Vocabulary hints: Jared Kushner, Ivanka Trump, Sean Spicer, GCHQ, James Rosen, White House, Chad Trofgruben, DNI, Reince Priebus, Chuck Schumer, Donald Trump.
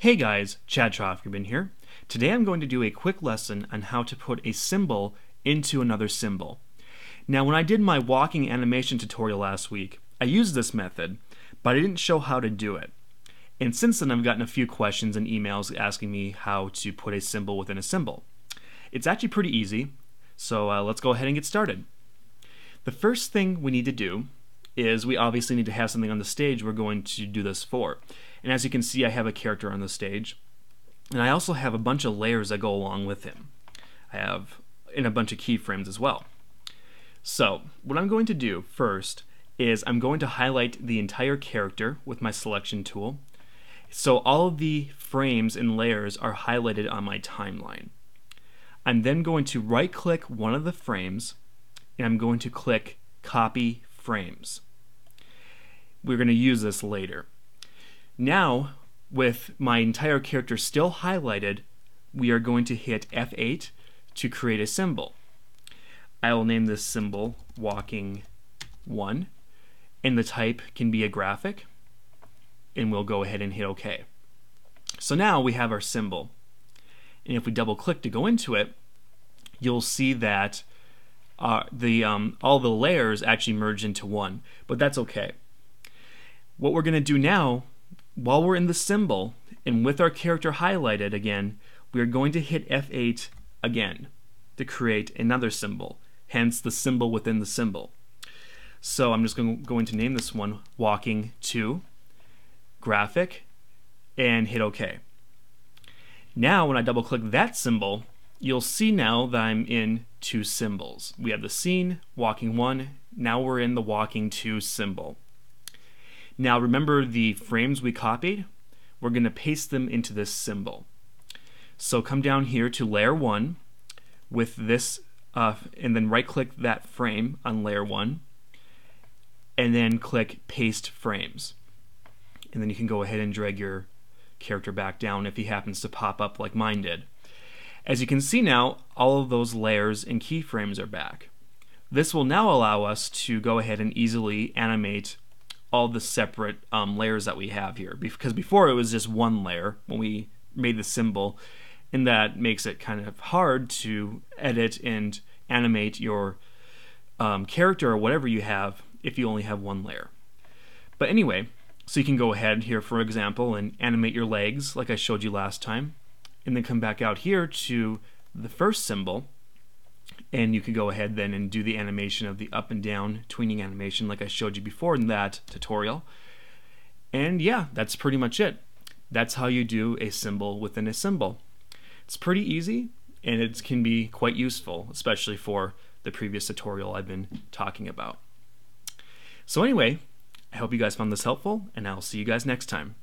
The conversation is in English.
Hey guys, Chad Trofgruben here. Today I'm going to do a quick lesson on how to put a symbol into another symbol. Now when I did my walking animation tutorial last week, I used this method, but I didn't show how to do it. And since then I've gotten a few questions and emails asking me how to put a symbol within a symbol. It's actually pretty easy, so let's go ahead and get started. The first thing we need to do is we obviously need to have something on the stage we're going to do this for. And as you can see, I have a character on the stage, and I also have a bunch of layers that go along with him. I have a bunch of keyframes as well. So what I'm going to do first is I'm going to highlight the entire character with my selection tool, so all of the frames and layers are highlighted on my timeline. I'm then going to right click one of the frames, and I'm going to click copy frames. We're going to use this later. Now, with my entire character still highlighted, we are going to hit F8 to create a symbol. I will name this symbol Walking 1, and the type can be a graphic, and we'll go ahead and hit OK. So now we have our symbol, and if we double click to go into it, you'll see that all the layers actually merge into one, but that's okay. What we're going to do now, while we're in the symbol and with our character highlighted again, we're going to hit F8 again to create another symbol, hence the symbol within the symbol. So I'm just going to name this one Walking 2 Graphic and hit OK. Now when I double click that symbol, you'll see now that I'm in two symbols. We have the scene, Walking 1, now we're in the Walking 2 symbol. Now remember the frames we copied? We're going to paste them into this symbol. So come down here to layer 1 with this, and then right click that frame on layer 1, and then click paste frames. And then you can go ahead and drag your character back down if he happens to pop up like mine did. As you can see now, all of those layers and keyframes are back. This will now allow us to go ahead and easily animate all the separate layers that we have here, because before it was just one layer when we made the symbol, and that makes it kind of hard to edit and animate your character or whatever you have if you only have one layer. But anyway, so you can go ahead here, for example, and animate your legs like I showed you last time, and then come back out here to the first symbol, and you can go ahead then and do the animation of the up and down tweening animation like I showed you before in that tutorial. And yeah, that's pretty much it. That's how you do a symbol within a symbol. It's pretty easy, and it can be quite useful, especially for the previous tutorial I've been talking about. So anyway, I hope you guys found this helpful, and I'll see you guys next time.